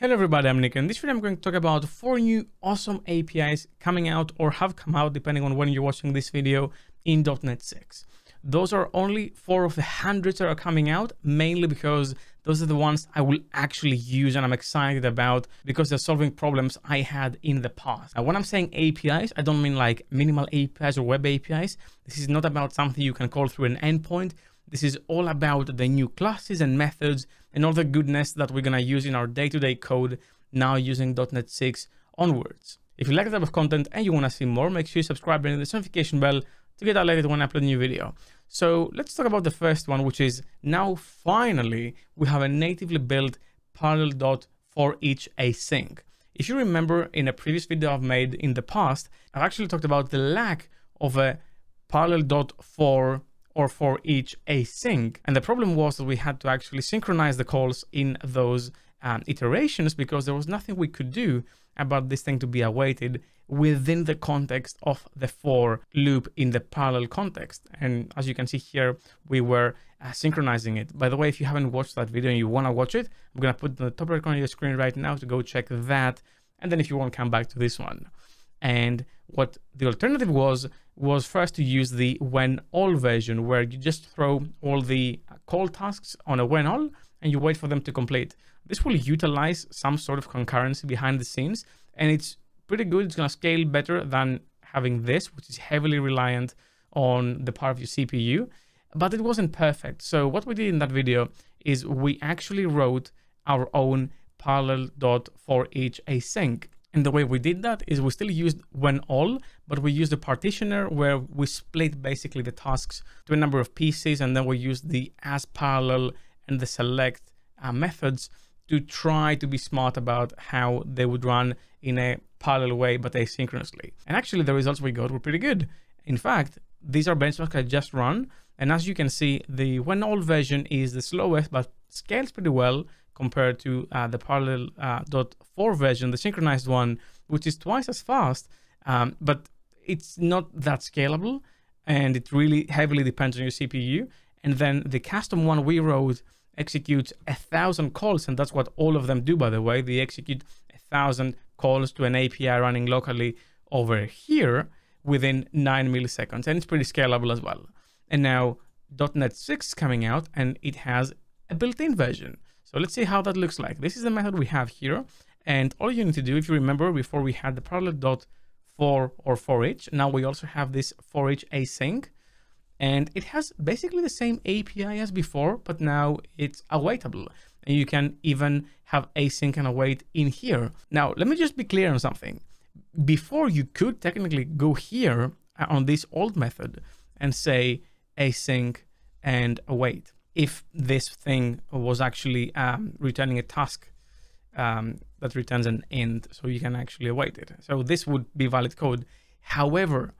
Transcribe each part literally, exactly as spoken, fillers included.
Hello everybody, I'm Nick, and in this video I'm going to talk about four new awesome A P Is coming out or have come out depending on when you're watching this video in dot net six. Those are only four of the hundreds that are coming out, mainly because those are the ones I will actually use and I'm excited about because they're solving problems I had in the past. Now, when I'm saying A P Is, I don't mean like minimal A P Is or web A P Is. This is not about something you can call through an endpoint. This is all about the new classes and methods and all the goodness that we're going to use in our day-to-day code now using dot net six onwards. If you like that type of content and you want to see more, make sure you subscribe and hit the notification bell to get alerted when I upload a new video. So let's talk about the first one, which is now finally we have a natively built Parallel.ForEachAsync. If you remember in a previous video I've made in the past, I've actually talked about the lack of a Parallel.For or for each async. And the problem was that we had to actually synchronize the calls in those um, iterations because there was nothing we could do about this thing to be awaited within the context of the for loop in the parallel context. And as you can see here, we were uh, synchronizing it. By the way, if you haven't watched that video and you want to watch it, I'm going to put the top right corner of your screen right now to go check that. And then if you want, come back to this one. And what the alternative was, was first to use the when all version, where you just throw all the call tasks on a when all and you wait for them to complete. This will utilize some sort of concurrency behind the scenes, and it's pretty good. It's going to scale better than having this, which is heavily reliant on the power of your C P U, but it wasn't perfect. So what we did in that video is we actually wrote our own Parallel.ForEachAsync. And the way we did that is we still used when all, but we used a partitioner where we split basically the tasks to a number of pieces. And then we used the as parallel and the select uh, methods to try to be smart about how they would run in a parallel way, but asynchronously. And actually the results we got were pretty good. In fact, these are benchmarks I just run. And as you can see, the when all version is the slowest, but scales pretty well compared to uh, the Parallel.For uh, version, the synchronized one, which is twice as fast, um, but it's not that scalable, and it really heavily depends on your C P U. And then the custom one we wrote executes a thousand calls, and that's what all of them do, by the way. They execute a thousand calls to an A P I running locally over here within nine milliseconds, and it's pretty scalable as well. And now dot net six is coming out, and it has a built-in version. So let's see how that looks like. This is the method we have here. And all you need to do, if you remember, before we had the Parallel.For or for each, now we also have this for each async. And it has basically the same A P I as before, but now it's awaitable. And you can even have async and await in here. Now, let me just be clear on something. Before, you could technically go here on this old method and say async and await, if this thing was actually um, returning a task um, that returns an end, so you can actually await it. So this would be valid code. However,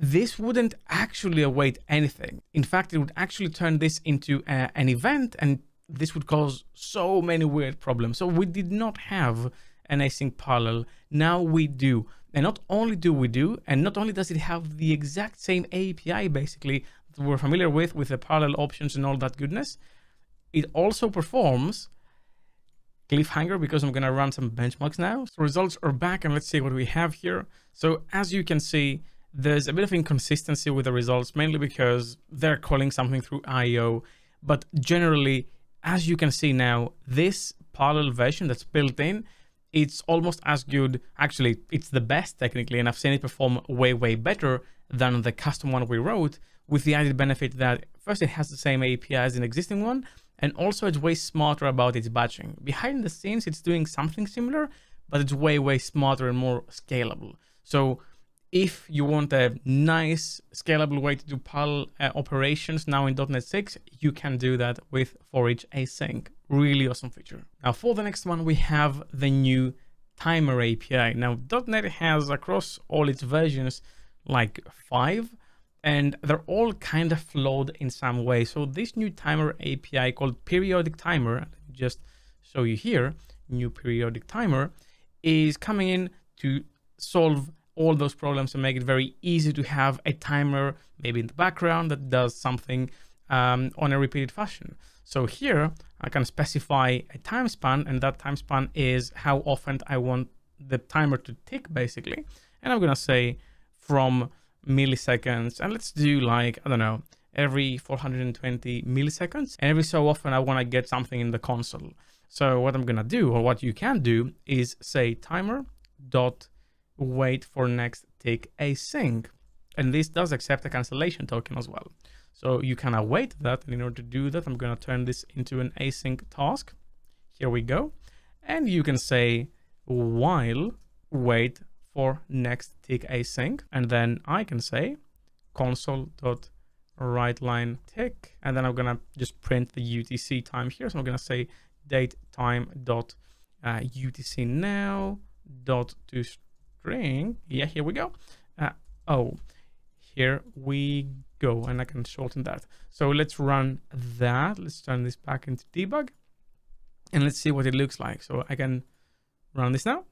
this wouldn't actually await anything. In fact, it would actually turn this into a, an event, and this would cause so many weird problems. So we did not have an async parallel. Now we do. And not only do we do, and not only does it have the exact same A P I, basically, we're familiar with, with the parallel options and all that goodness, it also performs cliffhanger because I'm going to run some benchmarks now. So results are back, and let's see what we have here. So as you can see, there's a bit of inconsistency with the results, mainly because they're calling something through I O. But generally, as you can see now, this parallel version that's built in, it's almost as good. Actually, it's the best technically, and I've seen it perform way, way better than the custom one we wrote, with the added benefit that first it has the same A P I as an existing one, and also it's way smarter about its batching. Behind the scenes, it's doing something similar, but it's way, way smarter and more scalable. So if you want a nice scalable way to do parallel uh, operations now in dot net six, you can do that with for each async. Really awesome feature. Now for the next one, we have the new timer A P I. Now dot net has, across all its versions, like five, and they're all kind of flawed in some way. So this new timer A P I called Periodic Timer, let me just show you here, new Periodic Timer, is coming in to solve all those problems and make it very easy to have a timer, maybe in the background, that does something um, on a repeated fashion. So here I can specify a time span, and that time span is how often I want the timer to tick, basically. And I'm going to say from milliseconds, and let's do like, I don't know, every four hundred twenty milliseconds. And every so often I want to get something in the console. So what I'm going to do, or what you can do, is say timer dot wait for next tick async. And this does accept a cancellation token as well. So you can await that. And in order to do that, I'm going to turn this into an async task. Here we go. And you can say while wait for next tick async. And then I can say console.WriteLine tick. And then I'm going to just print the U T C time here. So I'm going to say date time dot uh, U T C now dot to string. Yeah, here we go. Uh, oh, here we go. And I can shorten that. So let's run that. Let's turn this back into debug and let's see what it looks like. So I can run this now.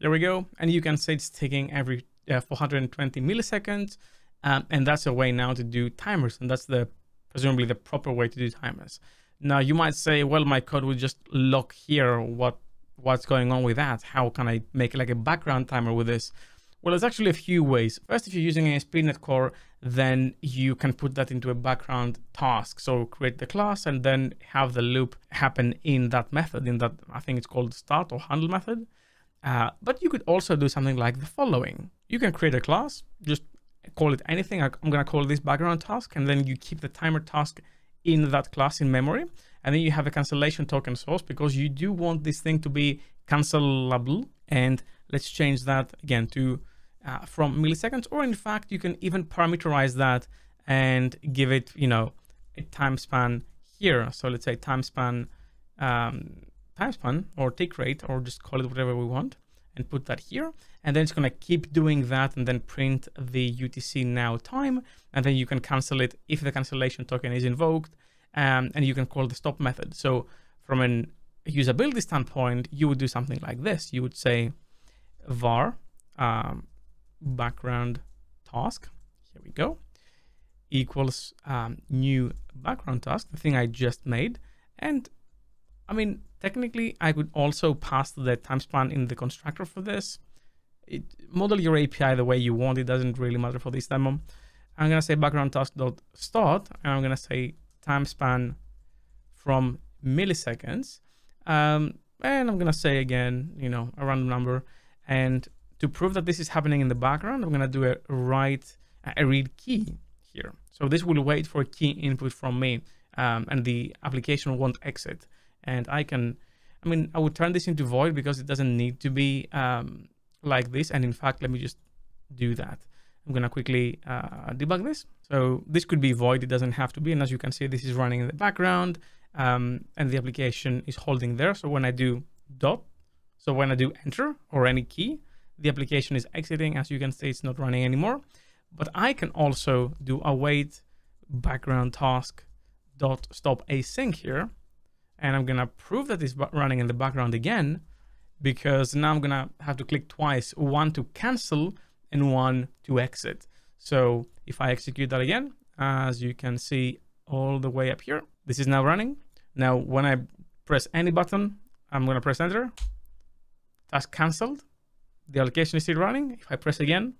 There we go. And you can say it's ticking every uh, four hundred twenty milliseconds. Um, and that's a way now to do timers. And that's the presumably the proper way to do timers. Now you might say, well, my code would just lock here. What, what's going on with that? How can I make like a background timer with this? Well, there's actually a few ways. First, if you're using A S P dot NET Core, then you can put that into a background task. So create the class and then have the loop happen in that method, in that, I think it's called start or handle method. Uh, but you could also do something like the following. You can create a class, just call it anything. I'm going to call this background task, and then you keep the timer task in that class in memory, and then you have a cancellation token source because you do want this thing to be cancelable. And let's change that again to uh, from milliseconds, or in fact you can even parameterize that and give it, you know, a time span here. So let's say time span um, time span or tick rate, or just call it whatever we want, and put that here. And then it's going to keep doing that and then print the U T C now time. And then you can cancel it if the cancellation token is invoked, um, and you can call the stop method. So from an usability standpoint, you would do something like this. You would say var um, background task. Here we go. Equals um, new background task, the thing I just made. And I mean, technically, I could also pass the time span in the constructor for this. It, model your A P I the way you want. It doesn't really matter for this demo. I'm going to say background task dot start, and I'm going to say time span from milliseconds. Um, and I'm going to say again, you know, a random number. And to prove that this is happening in the background, I'm going to do a write, a read key here. So this will wait for a key input from me, um, and the application won't exit. And I can, I mean, I would turn this into void because it doesn't need to be um, like this. And in fact, let me just do that. I'm going to quickly uh, debug this. So this could be void. It doesn't have to be. And as you can see, this is running in the background, um, and the application is holding there. So when I do dot, so when I do enter or any key, the application is exiting. As you can see, it's not running anymore. But I can also do await background task dot stop async here. And I'm going to prove that it's running in the background again, because now I'm going to have to click twice, one to cancel and one to exit. So if I execute that again, as you can see all the way up here, this is now running. Now, when I press any button, I'm going to press enter. Task canceled. The allocation is still running. If I press again,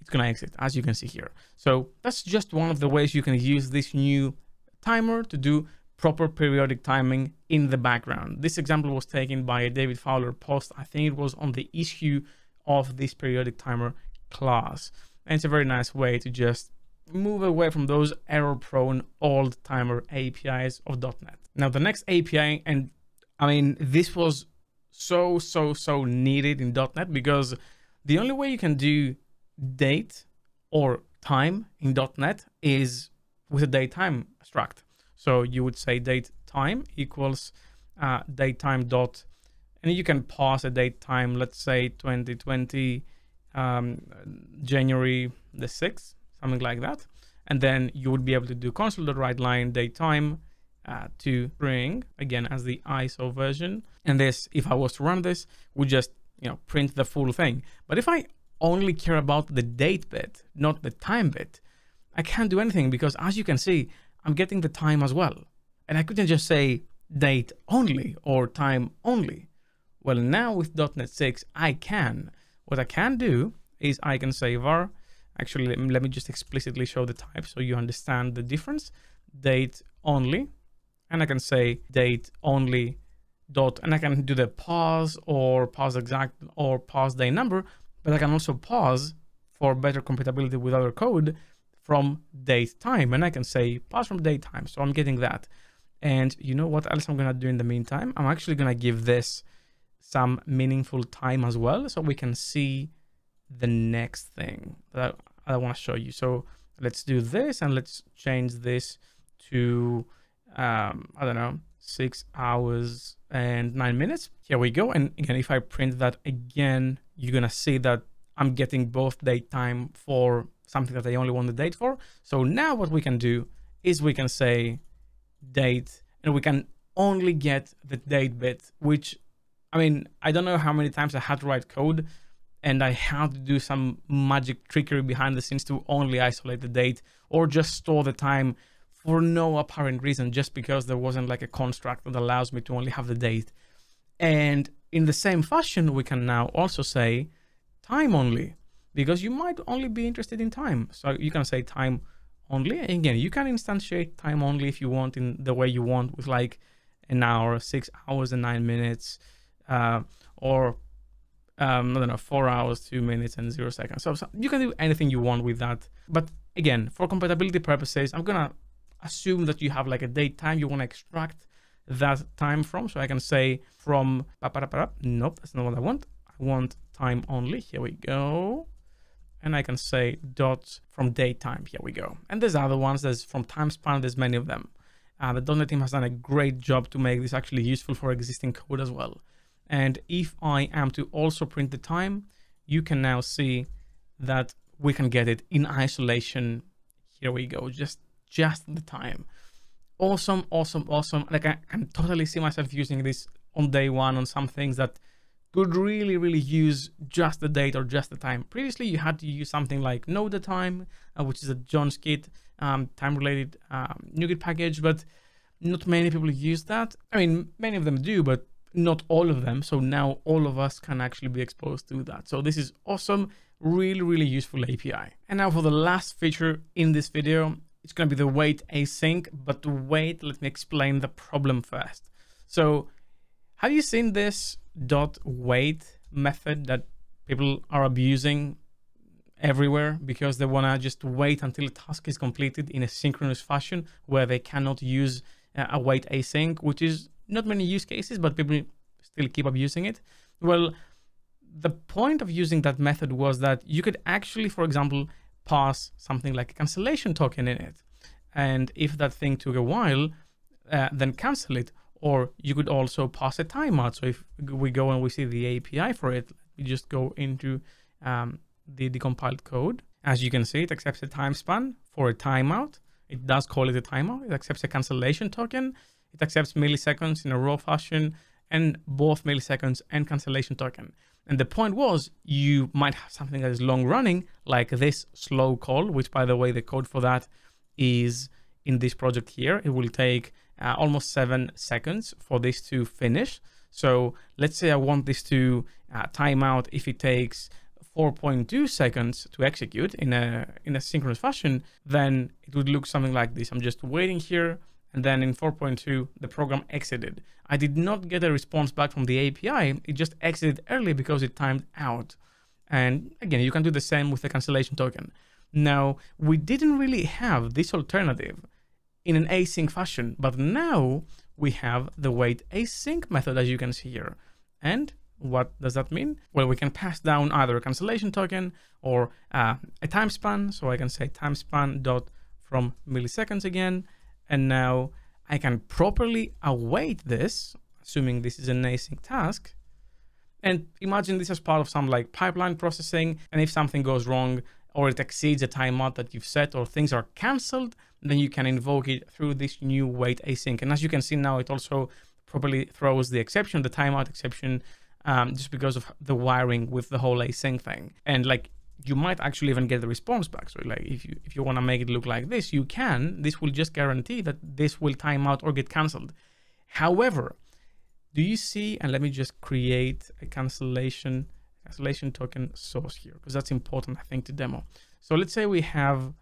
it's going to exit, as you can see here. So that's just one of the ways you can use this new timer to do proper periodic timing in the background. This example was taken by a David Fowler post. I think it was on the issue of this periodic timer class. And it's a very nice way to just move away from those error-prone old timer A P Is of dot net. Now the next A P I, and I mean, this was so, so, so needed in dot net, because the only way you can do date or time in dot net is with a datetime struct. So you would say date time equals uh, date time dot, and you can pass a date time, let's say twenty twenty, um, January the sixth, something like that. And then you would be able to do console.WriteLine date time uh, to bring again as the I S O version. And this, if I was to run this, would just, you know, print the full thing. But if I only care about the date bit, not the time bit, I can't do anything because, as you can see, I'm getting the time as well. And I couldn't just say date only or time only. Well, now with dot net six, I can. What I can do is I can say var. Actually, let me just explicitly show the type so you understand the difference. Date only. And I can say date only dot. And I can do the pause or pause exact or pause day number. But I can also pause for better compatibility with other code from date time. And I can say pause from date time. So I'm getting that. And you know what else I'm going to do in the meantime? I'm actually going to give this some meaningful time as well, so we can see the next thing that I want to show you. So let's do this, and let's change this to, um, I don't know, six hours and nine minutes. Here we go. And again, if I print that again, you're going to see that I'm getting both date time for something that I only want the date for. So now what we can do is we can say date, and we can only get the date bit, which, I mean, I don't know how many times I had to write code and I had to do some magic trickery behind the scenes to only isolate the date or just store the time for no apparent reason, just because there wasn't like a construct that allows me to only have the date. And in the same fashion, we can now also say time only, because you might only be interested in time. So you can say time only. And again, you can instantiate time only if you want in the way you want, with like an hour, six hours and nine minutes, uh, or um, I don't know, four hours, two minutes and zero seconds. So, so you can do anything you want with that. But again, for compatibility purposes, I'm gonna assume that you have like a date time you want to extract that time from. So I can say from, nope, that's not what I want. I want time only. Here we go. And I can say dot from date time. Here we go. And there's other ones. There's from time span. There's many of them. Uh, the .NET team has done a great job to make this actually useful for existing code as well. And if I am to also print the time, you can now see that we can get it in isolation. Here we go. Just, just the time. Awesome, awesome, awesome. Like I can totally see myself using this on day one on some things that could really, really use just the date or just the time. Previously, you had to use something like NodaTime, uh, which is a John Skeet um, time-related um, NuGet package, but not many people use that. I mean, many of them do, but not all of them. So now all of us can actually be exposed to that. So this is awesome, really, really useful A P I. And now for the last feature in this video, it's going to be the wait async, but wait, let me explain the problem first. So have you seen this dot wait method that people are abusing everywhere because they want to just wait until a task is completed in a synchronous fashion where they cannot use a wait async, which is not many use cases, but people still keep abusing it? Well, the point of using that method was that you could actually, for example, pass something like a cancellation token in it. And if that thing took a while, uh, then cancel it. Or you could also pass a timeout. So if we go and we see the A P I for it, we just go into um, the decompiled code. As you can see, it accepts a time span for a timeout. It does call it a timeout. It accepts a cancellation token. It accepts milliseconds in a raw fashion, and both milliseconds and cancellation token. And the point was, you might have something that is long running, like this slow call, which, by the way, the code for that is in this project here. It will take Uh, almost seven seconds for this to finish. So let's say I want this to uh, time out if it takes four point two seconds to execute in a in a synchronous fashion, then it would look something like this. I'm just waiting here, and then in four point two the program exited. I did not get a response back from the A P I. It just exited early because it timed out. And again, you can do the same with the cancellation token. Now, we didn't really have this alternative in an async fashion, but now we have the wait async method, as you can see here. And what does that mean? Well, we can pass down either a cancellation token or uh, a time span. So I can say time span dot from milliseconds again, and now I can properly await this, assuming this is an async task. And imagine this as part of some like pipeline processing, and if something goes wrong or it exceeds a timeout that you've set, or things are canceled, then you can invoke it through this new wait async. And as you can see now, it also properly throws the exception, the timeout exception, um, just because of the wiring with the whole async thing. And like you might actually even get the response back. So like if you, if you want to make it look like this, you can. This will just guarantee that this will time out or get canceled. However, do you see, and let me just create a cancellation, cancellation token source here, because that's important, I think, to demo. So let's say we have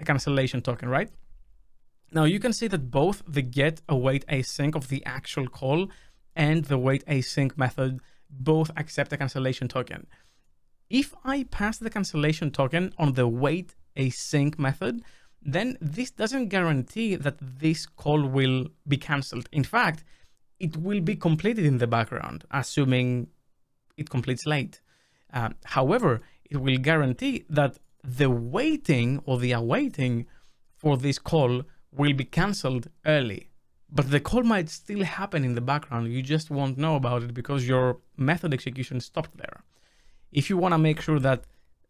a cancellation token, right? Now you can see that both the get await async of the actual call and the wait async method both accept a cancellation token. If I pass the cancellation token on the wait async method, then this doesn't guarantee that this call will be canceled. In fact, it will be completed in the background, assuming it completes late. Uh, however, it will guarantee that the waiting or the awaiting for this call will be canceled early, but the call might still happen in the background. You just won't know about it because your method execution stopped there. If you want to make sure that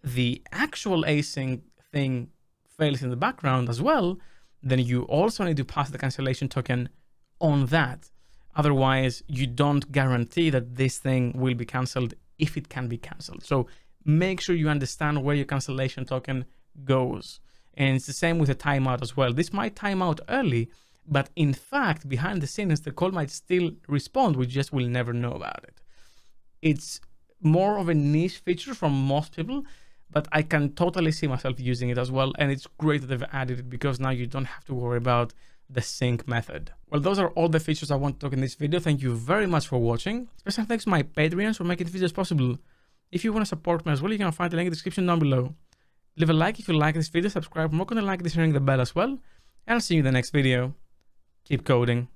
the actual async thing fails in the background as well, then you also need to pass the cancellation token on that. Otherwise, you don't guarantee that this thing will be canceled if it can be canceled. So make sure you understand where your cancellation token goes. And it's the same with the timeout as well. This might time out early, but in fact, behind the scenes, the call might still respond. We just will never know about it. It's more of a niche feature from most people, but I can totally see myself using it as well. And it's great that they've added it because now you don't have to worry about the sync method. Well, those are all the features I want to talk in this video. Thank you very much for watching. Special thanks to my Patreons for making the videos possible. If you want to support me as well, you can find the link in the description down below. Leave a like if you like this video, subscribe for more content like this, ring the bell as well, and I'll see you in the next video. Keep coding.